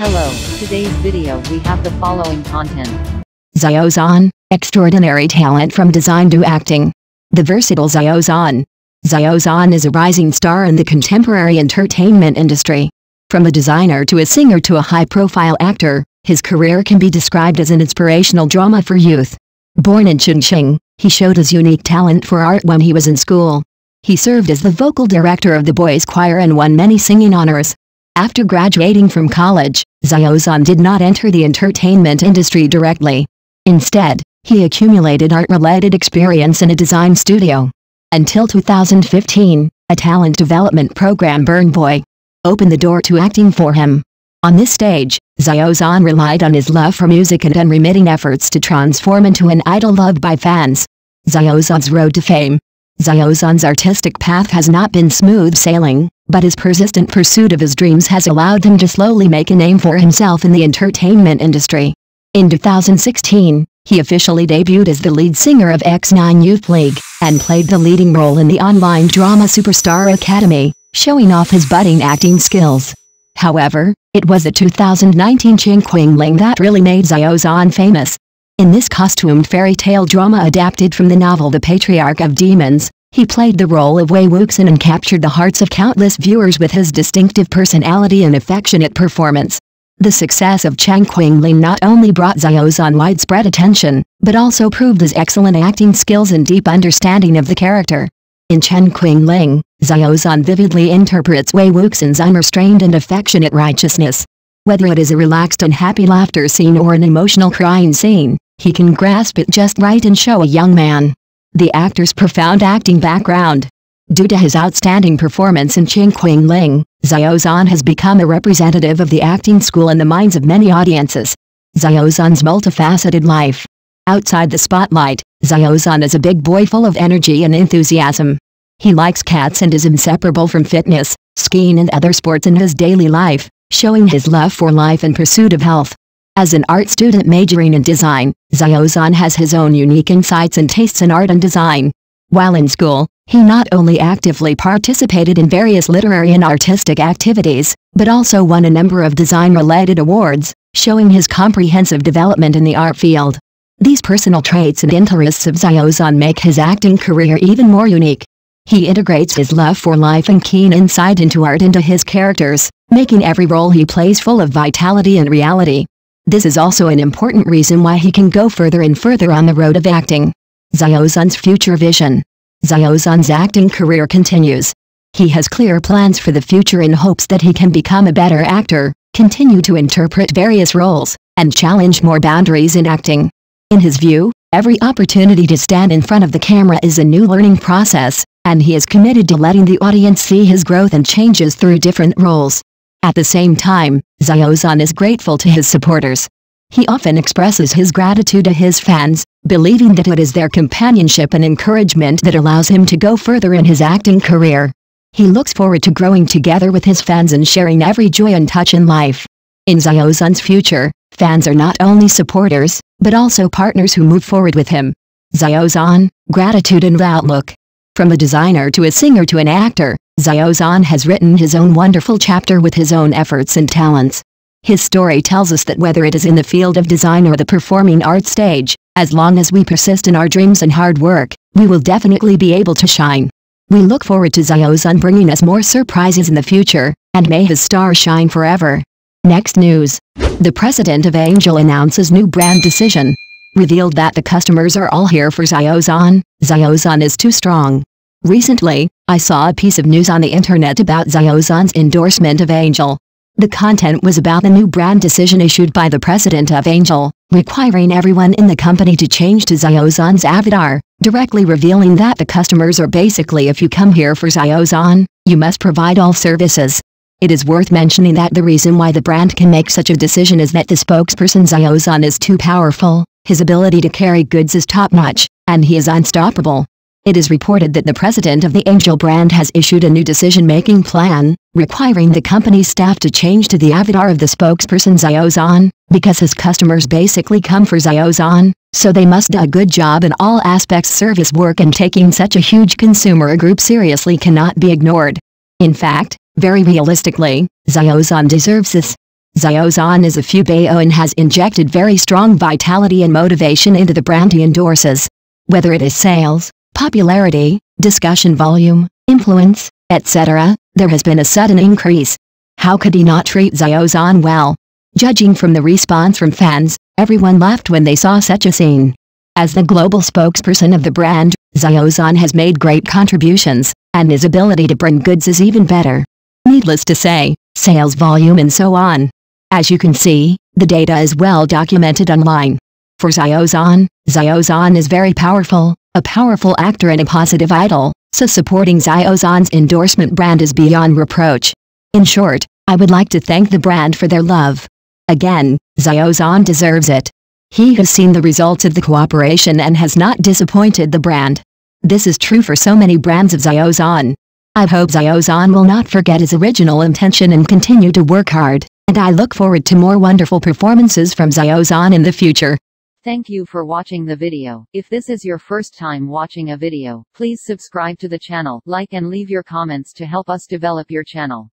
Hello, today's video we have the following content. Zio Zahn, extraordinary talent from design to acting. The versatile Zio Zahn. Zio Zahn is a rising star in the contemporary entertainment industry. From a designer to a singer to a high-profile actor, his career can be described as an inspirational drama for youth. Born in Chongqing, he showed his unique talent for art when he was in school. He served as the vocal director of the boys' choir and won many singing honors. After graduating from college, Zio Zahn did not enter the entertainment industry directly. Instead, he accumulated art-related experience in a design studio. Until 2015, a talent development program Burn Boy opened the door to acting for him. On this stage, Zio Zahn relied on his love for music and unremitting efforts to transform into an idol loved by fans. Zio Zahn's road to fame. Zio Zahn's artistic path has not been smooth sailing, but his persistent pursuit of his dreams has allowed him to slowly make a name for himself in the entertainment industry. In 2016, he officially debuted as the lead singer of X9 Youth League, and played the leading role in the online drama Superstar Academy, showing off his budding acting skills. However, it was the 2019 Qingqingling that really made Zio Zahn famous. In this costumed fairy tale drama adapted from the novel The Patriarch of Demons, he played the role of Wei Wuxian and captured the hearts of countless viewers with his distinctive personality and affectionate performance. The success of Qingqingling not only brought Zio Zahn widespread attention, but also proved his excellent acting skills and deep understanding of the character. In Qingqingling, Zio Zahn vividly interprets Wei Wuxian's unrestrained and affectionate righteousness. Whether it is a relaxed and happy laughter scene or an emotional crying scene, he can grasp it just right and show a young man the actor's profound acting background. Due to his outstanding performance in Qingqingling, Zio Zahn has become a representative of the acting school in the minds of many audiences. Zio Zahn's multifaceted life. Outside the spotlight, Zio Zahn is a big boy full of energy and enthusiasm. He likes cats and is inseparable from fitness, skiing and other sports in his daily life, showing his love for life and pursuit of health. As an art student majoring in design, Zio Zahn has his own unique insights and tastes in art and design. While in school, he not only actively participated in various literary and artistic activities, but also won a number of design-related awards, showing his comprehensive development in the art field. These personal traits and interests of Zio Zahn make his acting career even more unique. He integrates his love for life and keen insight into art into his characters, making every role he plays full of vitality and reality. This is also an important reason why he can go further and further on the road of acting. Zio Zahn's future vision. Zio Zahn's acting career continues. He has clear plans for the future in hopes that he can become a better actor, continue to interpret various roles, and challenge more boundaries in acting. In his view, every opportunity to stand in front of the camera is a new learning process, and he is committed to letting the audience see his growth and changes through different roles. At the same time, Zio Zahn is grateful to his supporters. He often expresses his gratitude to his fans, believing that it is their companionship and encouragement that allows him to go further in his acting career. He looks forward to growing together with his fans and sharing every joy and touch in life. In Zio Zahn's future, fans are not only supporters, but also partners who move forward with him. Zio Zahn, gratitude and outlook. From a designer to a singer to an actor, Zio Zahn has written his own wonderful chapter with his own efforts and talents. His story tells us that whether it is in the field of design or the performing arts stage, as long as we persist in our dreams and hard work, we will definitely be able to shine. We look forward to Zio Zahn bringing us more surprises in the future, and may his star shine forever. Next news. The president of Angel announces new brand decision. Revealed that the customers are all here for Zio Zahn. Zio Zahn is too strong. Recently, I saw a piece of news on the internet about Zio Zahn's endorsement of Angel. The content was about the new brand decision issued by the president of Angel, requiring everyone in the company to change to Zio Zahn's avatar, directly revealing that the customers are basically if you come here for Zio Zahn, you must provide all services. It is worth mentioning that the reason why the brand can make such a decision is that the spokesperson Zio Zahn is too powerful, his ability to carry goods is top-notch, and he is unstoppable. It is reported that the president of the Angel brand has issued a new decision-making plan, requiring the company's staff to change to the avatar of the spokesperson Zio Zahn, because his customers basically come for Zio Zahn, so they must do a good job in all aspects service work and taking such a huge consumer group seriously cannot be ignored. In fact, very realistically, Zio Zahn deserves this. Xiaozhen is a Fubao and has injected very strong vitality and motivation into the brand he endorses. Whether it is sales, popularity, discussion volume, influence, etc., there has been a sudden increase. How could he not treat Xiaozhen well? Judging from the response from fans, everyone laughed when they saw such a scene. As the global spokesperson of the brand, Xiaozhen has made great contributions, and his ability to bring goods is even better. Needless to say, sales volume and so on. As you can see, the data is well documented online. For Xiaozhen, Xiaozhen is very powerful, a powerful actor and a positive idol, so supporting Xiaozhen's endorsement brand is beyond reproach. In short, I would like to thank the brand for their love. Again, Xiaozhen deserves it. He has seen the results of the cooperation and has not disappointed the brand. This is true for so many brands of Xiaozhen. I hope Xiaozhen will not forget his original intention and continue to work hard, and I look forward to more wonderful performances from Xiaozhen in the future. Thank you for watching the video. If this is your first time watching a video, please subscribe to the channel, like and leave your comments to help us develop your channel.